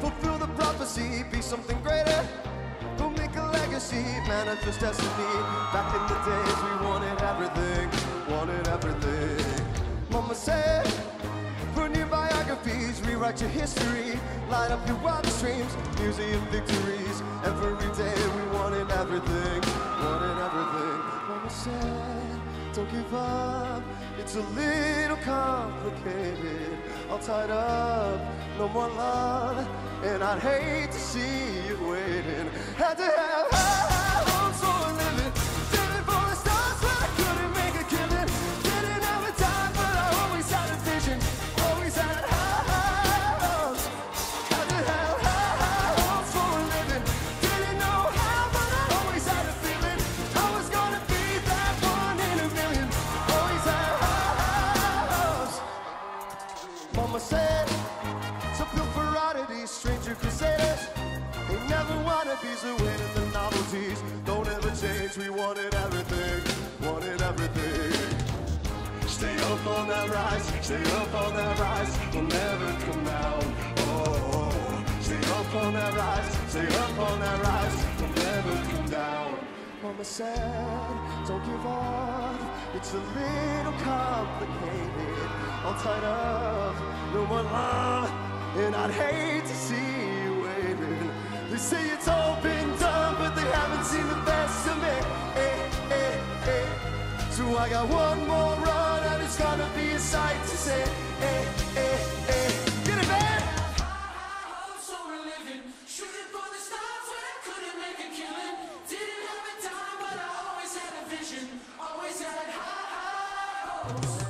Fulfill the prophecy, be something greater. Go make a legacy, manifest destiny. Back in the days we wanted everything, wanted everything. Mama said, burn your biographies, rewrite your history, light up your wildest dreams, museum victories. Every day we wanted everything, wanted everything. Mama said, don't give up, it's a little complicated. All tied up, no more love, and I'd hate to see you waiting. Had to have high hopes for a living, living for the stars, but I couldn't make a killing. Didn't have a time, but I always had a vision, always had high hopes. Had to have high hopes for a living, didn't know how, but I always had a feeling I was gonna be that one in a million. Always had high hopes. Mama said, something for oddities, stranger crusaders. They never wanna be so waiting the novelties. Don't ever change, we wanted everything, wanted everything. Stay up on that rise, stay up on that rise, we'll never come down, oh. Stay up on that rise, stay up on that rise, we'll never come down. Mama said, don't give up, it's a little complicated. All tied up, no more love, and I'd hate to see you waiting. They say it's all been done, but they haven't seen the best of me, So I got one more run, and it's gonna be a sight to say, Get it, man! Always had high hopes.